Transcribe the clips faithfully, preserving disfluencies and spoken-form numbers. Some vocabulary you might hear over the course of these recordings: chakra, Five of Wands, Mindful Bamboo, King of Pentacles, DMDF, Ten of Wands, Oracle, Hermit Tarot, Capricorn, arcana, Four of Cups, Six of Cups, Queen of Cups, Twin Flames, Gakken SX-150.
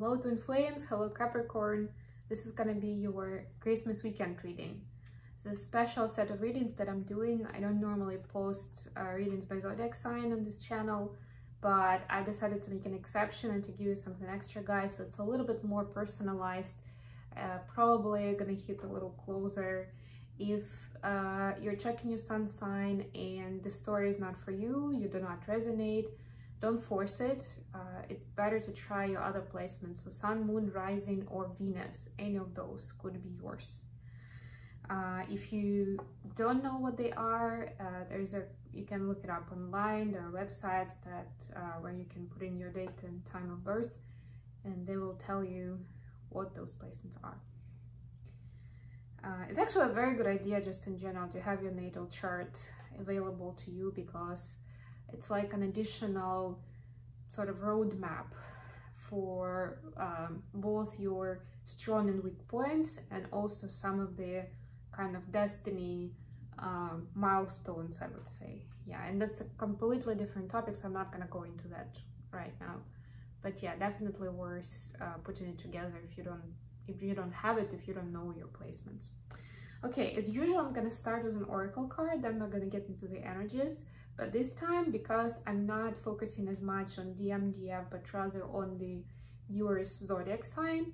Hello Twin Flames, hello Capricorn. This is going to be your Christmas weekend reading. This is a special set of readings that I'm doing. I don't normally post uh, readings by zodiac sign on this channel, but I decided to make an exception and to give you something extra, guys, so it's a little bit more personalized. Uh, probably gonna hit a little closer. If uh, you're checking your sun sign and the story is not for you, you do not resonate, don't force it. Uh, it's better to try your other placements. So sun, moon, rising, or Venus, any of those could be yours. Uh, if you don't know what they are, uh, there's a you can look it up online. There are websites that uh, where you can put in your date and time of birth, and they will tell you what those placements are. Uh, it's actually a very good idea just in general to have your natal chart available to you, because it's like an additional sort of roadmap for um, both your strong and weak points, and also some of the kind of destiny um, milestones, I would say. Yeah, and that's a completely different topic, so I'm not gonna go into that right now. But yeah, definitely worth uh, putting it together if you don't if you don't have it, if you don't know your placements. Okay, as usual, I'm gonna start with an oracle card, then we're gonna get into the energies. But this time, because I'm not focusing as much on D M D F, but rather on the viewer's zodiac sign,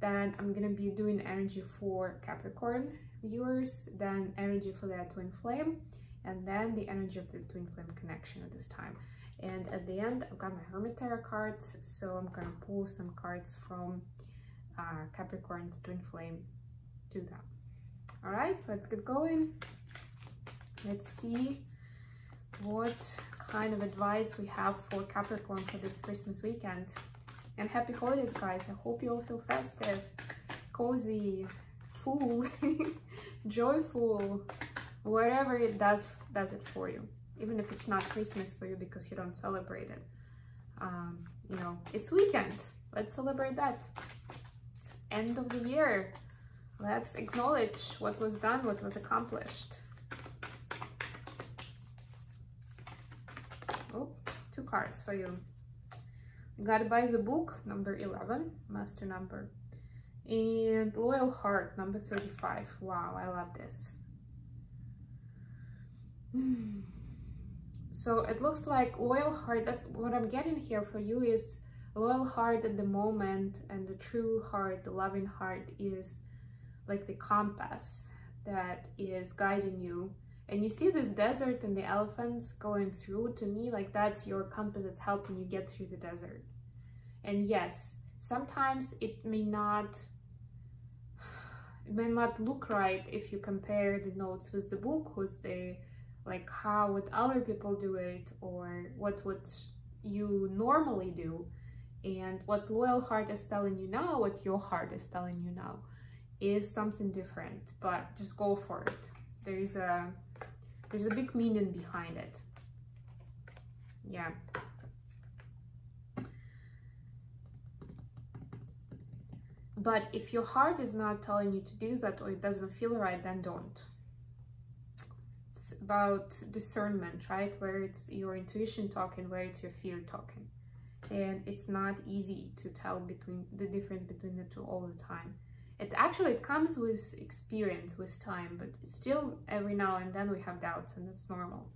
then I'm gonna be doing energy for Capricorn viewers, then energy for their twin flame, and then the energy of the twin flame connection at this time. And at the end, I've got my Hermit Tarot cards, so I'm gonna pull some cards from uh, Capricorn's twin flame to them. All right, let's get going. Let's see what kind of advice we have for Capricorn for this Christmas weekend. And happy holidays, guys. I hope you all feel festive, cozy, full, joyful, whatever it does, does it for you. Even if it's not Christmas for you because you don't celebrate it. Um, you know, it's weekend. Let's celebrate that. It's end of the year. Let's acknowledge what was done, what was accomplished. Oh, two cards for you. Got by the book, number eleven, master number. And loyal heart, number thirty-five. Wow, I love this. Mm. So it looks like loyal heart, that's what I'm getting here for you, is loyal heart at the moment, and the true heart, the loving heart, is like the compass that is guiding you. And you see this desert and the elephants going through. To me, like, that's your compass that's helping you get through the desert. And yes, sometimes it may not it may not look right if you compare the notes with the book, with the like how would other people do it, or what would you normally do, and what loyal heart is telling you now, what your heart is telling you now, is something different. But just go for it. There is a there's a big meaning behind it. Yeah. But if your heart is not telling you to do that, or it doesn't feel right, then don't. It's about discernment, right? Where it's your intuition talking, where it's your fear talking. And it's not easy to tell between the difference between the two all the time. It actually it comes with experience, with time, but still every now and then we have doubts, and it's normal.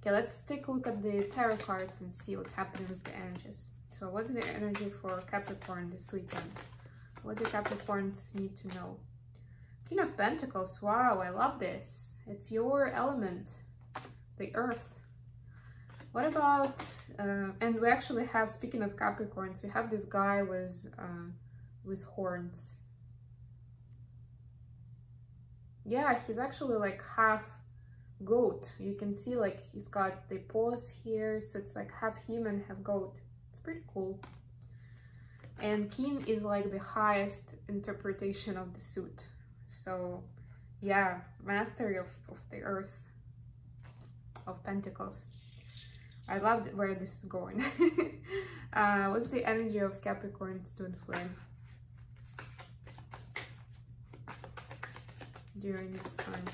Okay, let's take a look at the tarot cards and see what's happening with the energies. So what's the energy for Capricorn this weekend? What do Capricorns need to know? King of Pentacles, wow, I love this. It's your element, the earth. What about, uh, and we actually have, speaking of Capricorns, we have this guy with, uh, with horns. Yeah, he's actually like half goat. You can see like he's got the paws here, so it's like half human, half goat. It's pretty cool. And king is like the highest interpretation of the suit. So yeah, mastery of, of the earth, of pentacles. I loved where this is going. uh, what's the energy of Capricorn's twin flame during this time?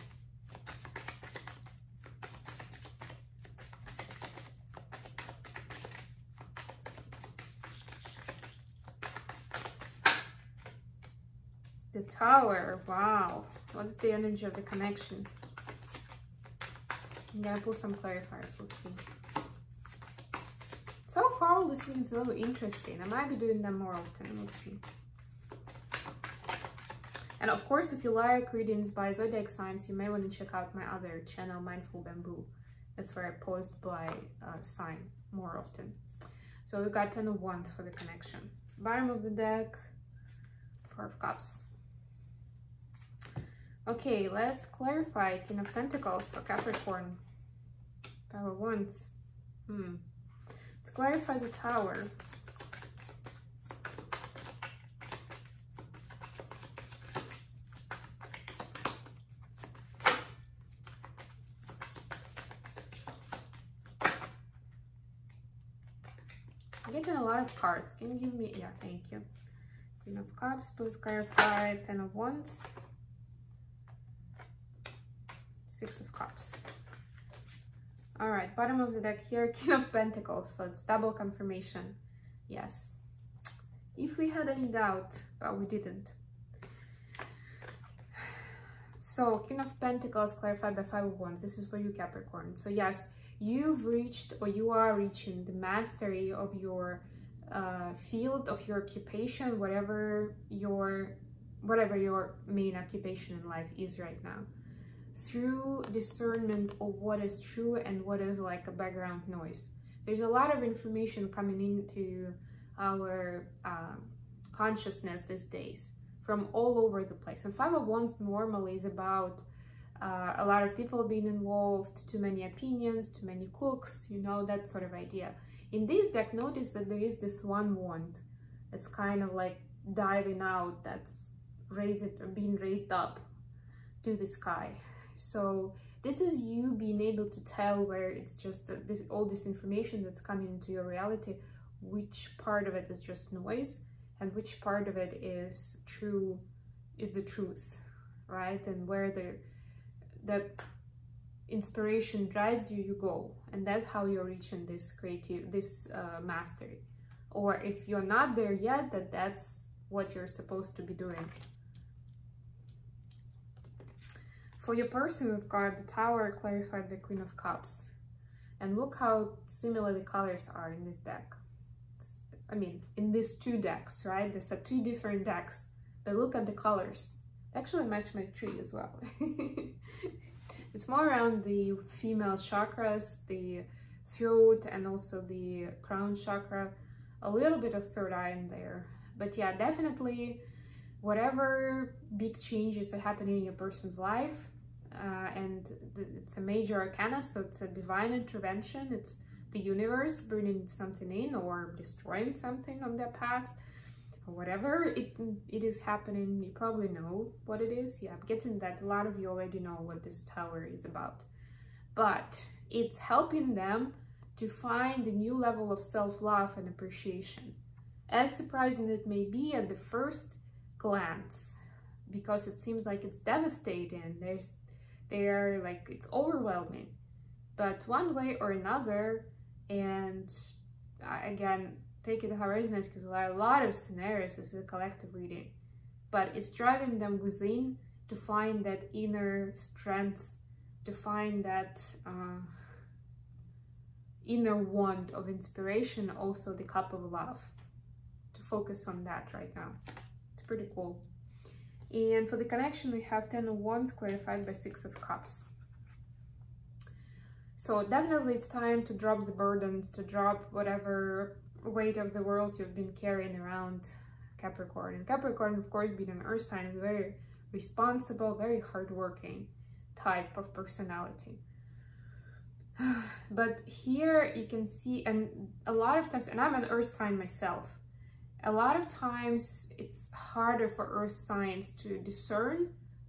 The Tower. Wow. What's the energy of the connection? I'm gonna pull some clarifiers. We'll see. So far, all these things are really interesting. I might be doing them more often. We'll see. And of course, if you like readings by zodiac signs, you may want to check out my other channel, Mindful Bamboo. That's where I post by uh, sign more often. So we got Ten of Wands for the connection. Bottom of the deck, Four of Cups. Okay, let's clarify King of Pentacles for Capricorn. Power of Wands. Hmm. Let's clarify the Tower. Of cards. Can you give me? Yeah, thank you. Queen of Cups, please clarify. Ten of Wands, Six of Cups. All right, bottom of the deck here, King of Pentacles. So it's double confirmation. Yes. If we had any doubt, but we didn't. So King of Pentacles clarified by Five of Wands. This is for you, Capricorn. So yes, you've reached, or you are reaching, the mastery of your Uh, field, of your occupation, whatever your whatever your main occupation in life is right now, through discernment of what is true and what is like a background noise. There's a lot of information coming into our uh, consciousness these days from all over the place, and Five of Wands normally is about uh, a lot of people being involved, too many opinions, too many cooks, you know, that sort of idea. In this deck, notice that there is this one wand that's kind of like diving out, that's raised or being raised up to the sky. So this is you being able to tell where it's just this, all this information that's coming into your reality, which part of it is just noise and which part of it is true, is the truth, right? And where the that inspiration drives you, you go, and that's how you're reaching this creative, this uh, mastery. Or if you're not there yet, that that's what you're supposed to be doing. For your person, we've got the Tower clarified by Queen of Cups, and look how similar the colors are in this deck. It's, I mean, in these two decks, right? These are two different decks, but look at the colors. They actually match my tree as well. It's more around the female chakras, the throat, and also the crown chakra. A little bit of third eye in there. But yeah, definitely whatever big changes are happening in your person's life, uh, and it's a major arcana, so it's a divine intervention. It's the universe bringing something in or destroying something on their path. Whatever it it is happening, you probably know what it is. Yeah, I'm getting that a lot of you already know what this Tower is about, but it's helping them to find a new level of self-love and appreciation, as surprising it may be at the first glance, because it seems like it's devastating. There's they're like it's overwhelming, but one way or another, and again, take it how it resonates, because there are a lot of scenarios. This is a collective reading, but it's driving them within to find that inner strength, to find that uh, inner want of inspiration, also the cup of love, to focus on that right now. It's pretty cool. And for the connection, we have Ten of Wands clarified by Six of Cups. So definitely it's time to drop the burdens, to drop whatever weight of the world you've been carrying around, Capricorn. And Capricorn, of course, being an earth sign, is a very responsible, very hardworking type of personality. But here you can see, and a lot of times, and I'm an earth sign myself, a lot of times it's harder for earth signs to discern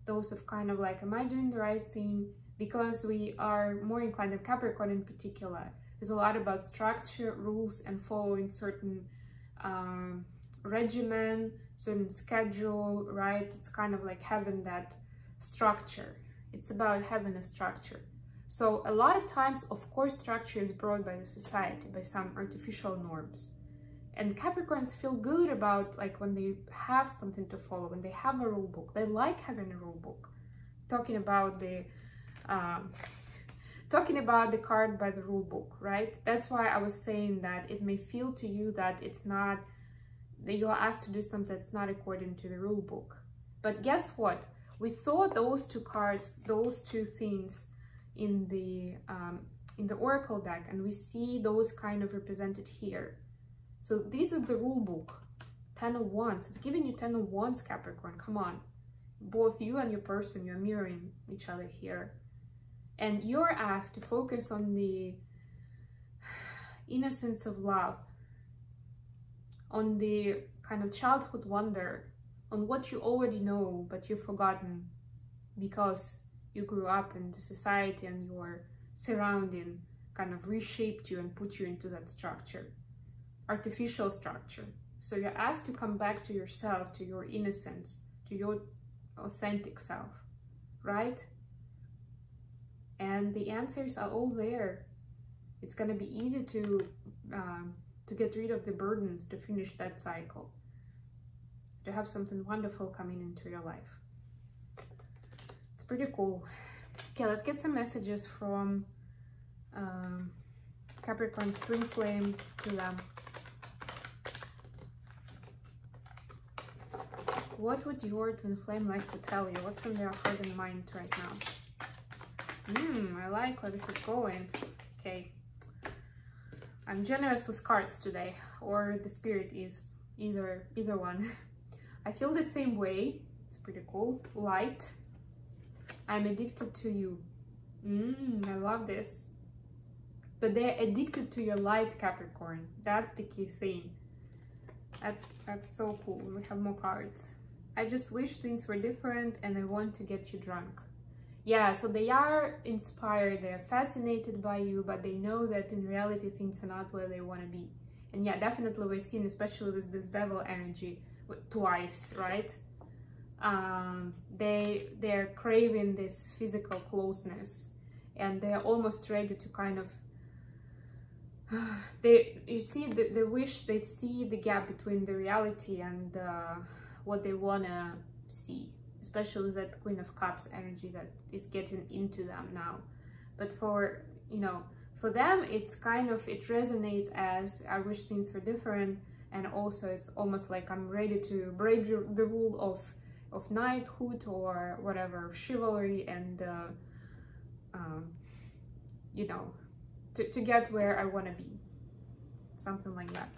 those of kind of like, am I doing the right thing? Because we are more inclined, and Capricorn in particular, there's a lot about structure, rules, and following certain um, regimen, certain schedule, right? It's kind of like having that structure. It's about having a structure. So a lot of times, of course, structure is brought by the society, by some artificial norms. And Capricorns feel good about, like, when they have something to follow, when they have a rule book. They like having a rule book. Talking about the um, talking about the card by the rule book, right? That's why I was saying that it may feel to you that it's not, that you're asked to do something that's not according to the rule book. But guess what? We saw those two cards, those two things in the um, in the Oracle deck, and we see those kind of represented here. So this is the rule book, Ten of Wands. It's giving you Ten of Wands, Capricorn. Come on. Both you and your person, you're mirroring each other here. And you're asked to focus on the innocence of love, on the kind of childhood wonder, on what you already know, but you've forgotten because you grew up in the society and your surrounding kind of reshaped you and put you into that structure. Artificial structure. So you're asked to come back to yourself, to your innocence, to your authentic self, right? And the answers are all there. It's going to be easy to um, to get rid of the burdens, to finish that cycle, to have something wonderful coming into your life. It's pretty cool. Okay, let's get some messages from um, Capricorn, Twin Flame to Lamb. What would your Twin Flame like to tell you? What's in their heart and mind right now? Hmm, I like where this is going. Okay. I'm generous with cards today, or the spirit is, either, either one. I feel the same way. It's pretty cool. Light. I'm addicted to you. Mmm, I love this. But they're addicted to your light, Capricorn. That's the key thing. That's, that's so cool. We have more cards. I just wish things were different and I want to get you drunk. Yeah, so they are inspired, they're fascinated by you, but they know that in reality things are not where they want to be. And yeah, definitely we're seeing, especially with this devil energy, twice, right? Um, they, they're craving this physical closeness and they're almost ready to kind of They, you see, the, the wish, they see the gap between the reality and uh, what they want to see, especially with that Queen of Cups energy that is getting into them now. But for, you know, for them, it's kind of, it resonates as, I wish things were different, and also it's almost like I'm ready to break the rule of, of knighthood or whatever, chivalry, and, uh, um, you know, To, to get where I want to be, something like that.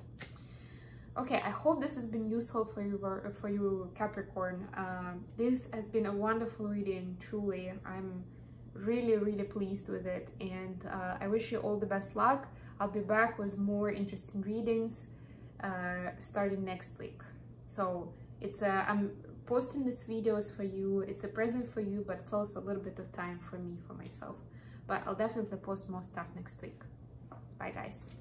Okay, I hope this has been useful for you, for you Capricorn. Um, this has been a wonderful reading, truly. I'm really, really pleased with it, and uh, I wish you all the best luck. I'll be back with more interesting readings uh, starting next week. So it's a, I'm posting these videos for you. It's a present for you, but it's also a little bit of time for me, for myself. But I'll definitely post more stuff next week. Bye, guys.